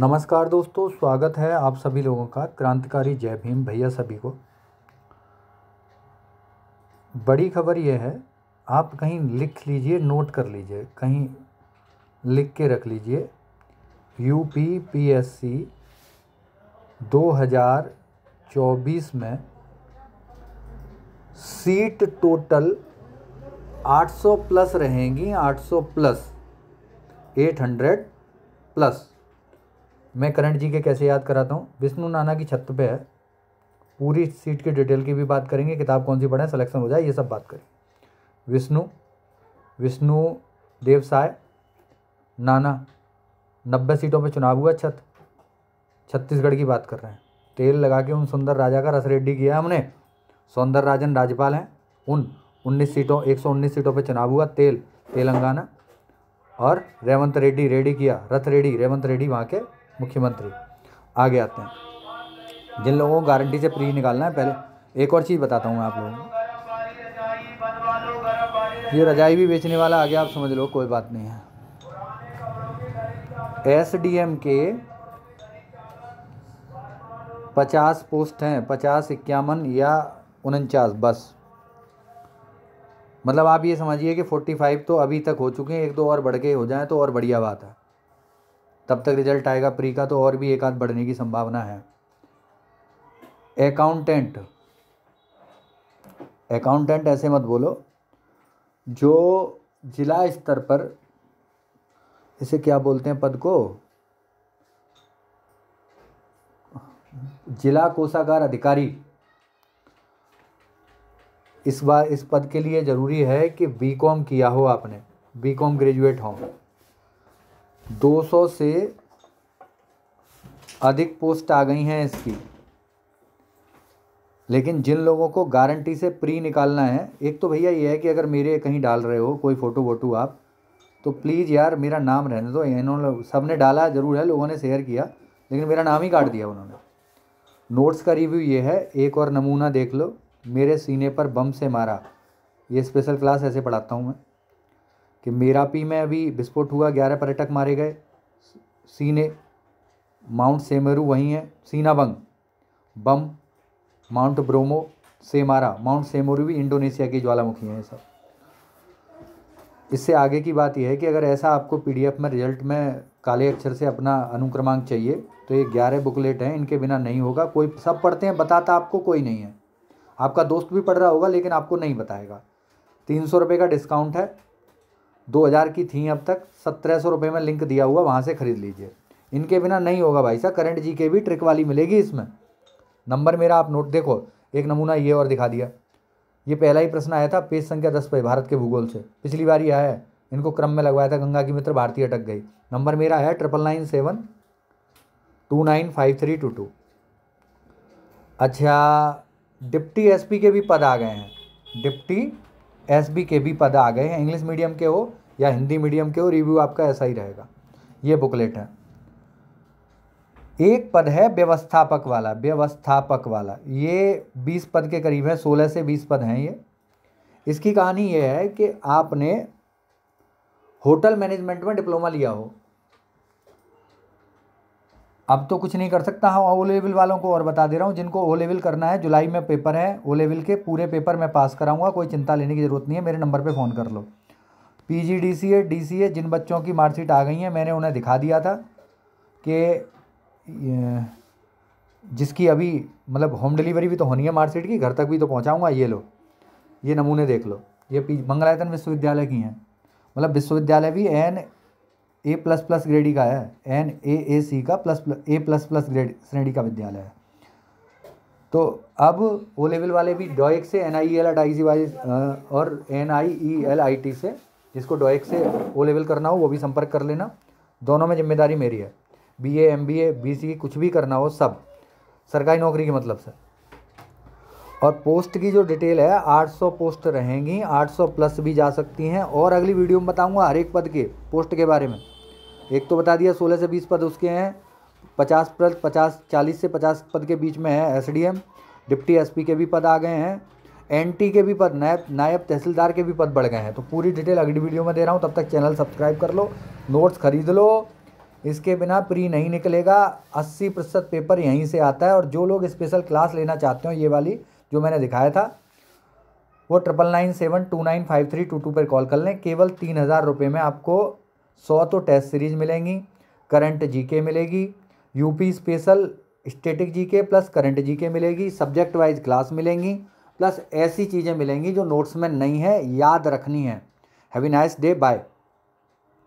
नमस्कार दोस्तों, स्वागत है आप सभी लोगों का। क्रांतिकारी जय भीम भैया सभी को। बड़ी खबर यह है, आप कहीं लिख लीजिए, नोट कर लीजिए, कहीं लिख के रख लीजिए। यूपीपीएससी 2024 में सीट टोटल 800 प्लस रहेंगी। 800 प्लस 800 प्लस। मैं करंट जी के कैसे याद कराता हूँ, विष्णु नाना की छत पे है। पूरी सीट की डिटेल की भी बात करेंगे, किताब कौन सी पढ़ें, सिलेक्शन हो जाए, ये सब बात करेंगे। विष्णु देवसाय नाना 90 सीटों पे चुनाव हुआ। छत्तीसगढ़ की बात कर रहे हैं। तेल लगा के उन सुंदर राजा का रस रेड्डी किया हमने। सौंदर राजन राज्यपाल हैं। उन 119 सीटों पर चुनाव हुआ। तेलंगाना और रेवंत रेड्डी रेवंत रेड्डी वहाँ के मुख्यमंत्री। आगे आते हैं जिन लोगों को गारंटी से प्री निकालना है। पहले एक और चीज़ बताता हूँ आप लोगों को, ये रजाई भी बेचने वाला आ गया, आप समझ लो, कोई बात नहीं है। एसडीएम के 50 पोस्ट हैं, 50, 51 या 49 बस। मतलब आप ये समझिए कि 45 तो अभी तक हो चुके हैं, एक दो और बढ़ के हो जाएं तो और बढ़िया बात है। तब तक रिजल्ट आएगा प्री का तो और भी एक आध बढ़ने की संभावना है। अकाउंटेंट ऐसे मत बोलो, जो जिला स्तर पर, इसे क्या बोलते हैं पद को, जिला कोषागार अधिकारी। इस बार इस पद के लिए ज़रूरी है कि बीकॉम किया हो आपने, बीकॉम ग्रेजुएट हो। 200 से अधिक पोस्ट आ गई हैं इसकी। लेकिन जिन लोगों को गारंटी से प्री निकालना है, एक तो भैया ये है कि अगर मेरे कहीं डाल रहे हो कोई फ़ोटो वोटो आप, तो प्लीज़ यार मेरा नाम रहने दो। इन्होंने सबने डाला ज़रूर है, लोगों ने शेयर किया, लेकिन मेरा नाम ही काट दिया उन्होंने। नोट्स का रिव्यू ये है, एक और नमूना देख लो। मेरे सीने पर बम से मारा। ये स्पेशल क्लास ऐसे पढ़ाता हूँ मैं कि मेरा पी में अभी विस्फोट हुआ, 11 पर्यटक मारे गए। सीने माउंट सेमेरू वहीं है, सीनाबंग बम माउंट ब्रोमो से मारा। माउंट सेमेरू भी इंडोनेशिया की ज्वालामुखी है। ये सब। इससे आगे की बात यह है कि अगर ऐसा आपको पीडीएफ में रिजल्ट में काले अक्षर से अपना अनुक्रमांक चाहिए तो ये 11 बुकलेट हैं, इनके बिना नहीं होगा। कोई सब पढ़ते हैं, बताता आपको कोई नहीं है। आपका दोस्त भी पढ़ रहा होगा लेकिन आपको नहीं बताएगा। 300 रुपये का डिस्काउंट है। 2000 की थी अब तक, 1700 रुपये में लिंक दिया हुआ, वहाँ से ख़रीद लीजिए। इनके बिना नहीं होगा भाई साहब। करंट जी के भी ट्रिक वाली मिलेगी इसमें। नंबर मेरा आप नोट देखो, एक नमूना ये और दिखा दिया। ये पहला ही प्रश्न आया था, पेज संख्या 10 पे, भारत के भूगोल से। पिछली बार ही आया है, इनको क्रम में लगवाया था। गंगा की मित्र भारती अटक गई। नंबर मेरा है 9997295322। अच्छा, डिप्टी एसपी के भी पद आ गए हैं। डिप्टी एसपी के भी पद आ गए हैं। इंग्लिश मीडियम के हो या हिंदी मीडियम के हो, रिव्यू आपका ऐसा ही रहेगा। ये बुकलेट है। एक पद है व्यवस्थापक वाला, व्यवस्थापक वाला। ये 20 पद के करीब है, 16 से 20 पद हैं ये। इसकी कहानी ये है कि आपने होटल मैनेजमेंट में डिप्लोमा लिया हो, अब तो कुछ नहीं कर सकता। हाँ, ओ लेवल वालों को और बता दे रहा हूँ, जिनको ओ लेवल करना है, जुलाई में पेपर है ओ लेवल के। पूरे पेपर मैं पास कराऊंगा, कोई चिंता लेने की ज़रूरत नहीं है। मेरे नंबर पे फ़ोन कर लो। पीजीडीसीए, डीसीए, जिन बच्चों की मार्कशीट आ गई है, मैंने उन्हें दिखा दिया था कि जिसकी अभी मतलब होम डिलीवरी भी तो होनी है मार्कशीट की, घर तक भी तो पहुँचाऊँगा। ये लो, ये नमूने देख लो। ये मंगलायतन विश्वविद्यालय की हैं, मतलब विश्वविद्यालय भी NA++ ग्रेड ही का है, NAAC का A++ ग्रेड श्रेणी का विद्यालय है। तो अब ओ लेवल वाले भी डॉएक से NIELIT और NIELIT से, जिसको डॉएक से ओ लेवल करना हो वो भी संपर्क कर लेना। दोनों में जिम्मेदारी मेरी है। BA, MBA, BCA कुछ भी करना हो, सब सरकारी नौकरी के मतलब से। और पोस्ट की जो डिटेल है, 800 पोस्ट रहेंगी, 800 प्लस भी जा सकती हैं। और अगली वीडियो में बताऊंगा हर एक पद के पोस्ट के बारे में। एक तो बता दिया 16 से 20 पद उसके हैं। 50 40 से 50 पद के बीच में है। एसडीएम, डिप्टी एसपी के भी पद आ गए हैं। एनटी के भी पद, नायब तहसीलदार के भी पद बढ़ गए हैं। तो पूरी डिटेल अगली वीडियो में दे रहा हूँ। तब तक चैनल सब्सक्राइब कर लो, नोट्स खरीद लो, इसके बिना प्री नहीं निकलेगा। 80% पेपर यहीं से आता है। और जो लोग स्पेशल क्लास लेना चाहते हो, ये वाली जो मैंने दिखाया था, वो 9997295322 पर कॉल कर लें। केवल 3000 रुपये में आपको 100 तो टेस्ट सीरीज़ मिलेंगी, करंट जीके मिलेगी, UP special static GK plus current GK मिलेगी, सब्जेक्ट वाइज क्लास मिलेंगी, प्लस ऐसी चीज़ें मिलेंगी जो नोट्स में नहीं है, याद रखनी है। Have a nice day, bye.